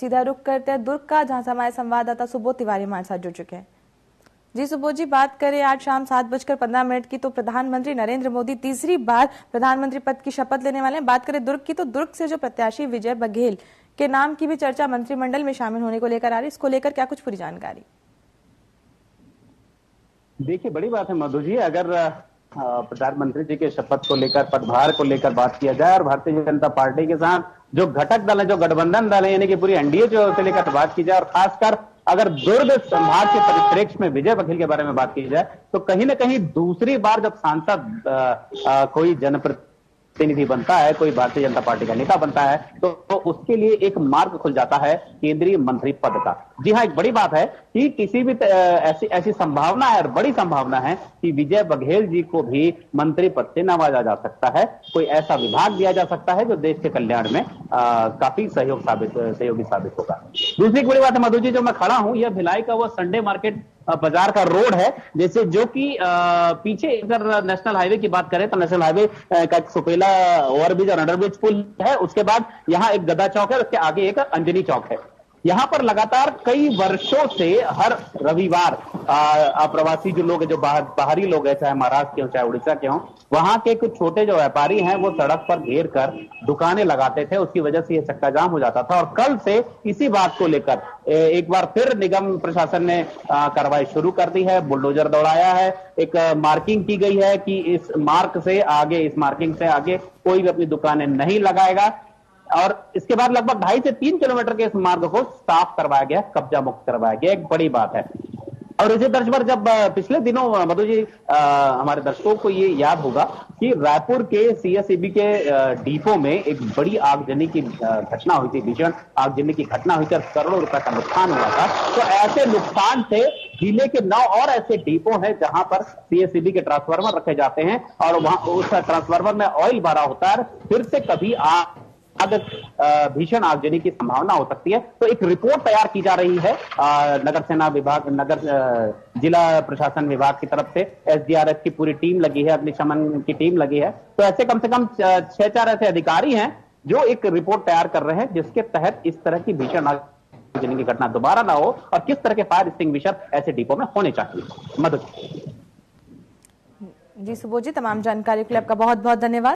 सीधा रुख करते हैं दुर्ग का, जहां से हमारे संवाददाता सुबोध तिवारी हमारे साथ जुड़ चुके हैं। जी सुबोध जी, बात करें आज शाम 7:15 की तो प्रधानमंत्री नरेंद्र मोदी तीसरी बार प्रधानमंत्री पद की शपथ लेने वाले हैं। बात करें दुर्ग की तो दुर्ग से जो प्रत्याशी विजय बघेल के नाम की भी चर्चा मंत्रिमंडल में शामिल होने को लेकर आ रही, इसको लेकर क्या कुछ पूरी जानकारी? देखिए, बड़ी बात है मधु जी, अगर प्रधानमंत्री जी के शपथ को लेकर, पदभार को लेकर बात किया जाए और भारतीय जनता पार्टी के साथ जो घटक दल है, जो गठबंधन दल है, यानी कि पूरी एनडीए जो से लेकर बात की जाए और खासकर अगर दुर्ग संभाग के परिप्रेक्ष्य में विजय बघेल के बारे में बात की जाए तो कहीं ना कहीं दूसरी बार जब सांसद कोई जनप्रतिनिधि बनता है, कोई भारतीय जनता पार्टी का नेता बनता है तो उसके लिए एक मार्ग खुल जाता है केंद्रीय मंत्री पद का। जी हाँ, एक बड़ी बात है कि किसी भी ऐसी संभावना है और बड़ी संभावना है कि विजय बघेल जी को भी मंत्री पद से नवाजा जा सकता है, कोई ऐसा विभाग दिया जा सकता है जो देश के कल्याण में काफी सहयोगी साबित होगा। दूसरी एक बड़ी बात है मधु जी, जो मैं खड़ा हूँ यह भिलाई का वो संडे मार्केट बाजार का रोड है, जैसे जो कि पीछे अगर नेशनल हाईवे की बात करें तो नेशनल हाईवे का एक सुपेला ओवरब्रिज और अंडरब्रिज पुल है, उसके बाद यहाँ एक गद्दा चौक है, उसके आगे एक अंजनी चौक है। यहाँ पर लगातार कई वर्षों से हर रविवार प्रवासी जो लोग हैं, जो बाहरी लोग हैं, चाहे महाराष्ट्र के हों चाहे उड़ीसा के हों, वहां के कुछ छोटे जो व्यापारी हैं वो सड़क पर घेर कर दुकानें लगाते थे, उसकी वजह से ये चक्का जाम हो जाता था। और कल से इसी बात को लेकर एक बार फिर निगम प्रशासन ने कार्रवाई शुरू कर दी है, बुलडोजर दौड़ाया है, एक मार्किंग की गई है कि इस मार्किंग से आगे कोई भी अपनी दुकानें नहीं लगाएगा और इसके बाद लगभग 2.5 से 3 किलोमीटर के इस मार्ग को साफ करवाया गया, कब्जा मुक्त करवाया गया। एक बड़ी बात है। और इसी तर्ज पर जब पिछले दिनों मधु जी हमारे दर्शकों को ये याद होगा कि रायपुर के सीएसईबी के डिपो में एक बड़ी आगजनी की घटना हुई थी, भीषण आगजनी की घटना हुई थी, करोड़ों रुपए का नुकसान हुआ था। तो ऐसे नुकसान से जिले के 9 और ऐसे डिपो हैं जहां पर सीएसईबी के ट्रांसफार्मर रखे जाते हैं और वहां उस ट्रांसफार्मर में ऑयल भरा होता है, फिर से कभी भीषण आगजनी की संभावना हो सकती है। तो एक रिपोर्ट तैयार की जा रही है जिला प्रशासन विभाग की तरफ से, एसडीआरएफ की पूरी टीम लगी है, अग्निशमन की टीम लगी है। तो ऐसे कम से कम 6-4 ऐसे अधिकारी हैं जो एक रिपोर्ट तैयार कर रहे हैं जिसके तहत इस तरह की भीषण आगजनी की घटना दोबारा ना हो और किस तरह के फायर एक्सटिंग्विशर ऐसे डिपो में होने चाहिए। मधु जी, सुबोध जी, तमाम जानकारी के लिए आपका बहुत बहुत धन्यवाद।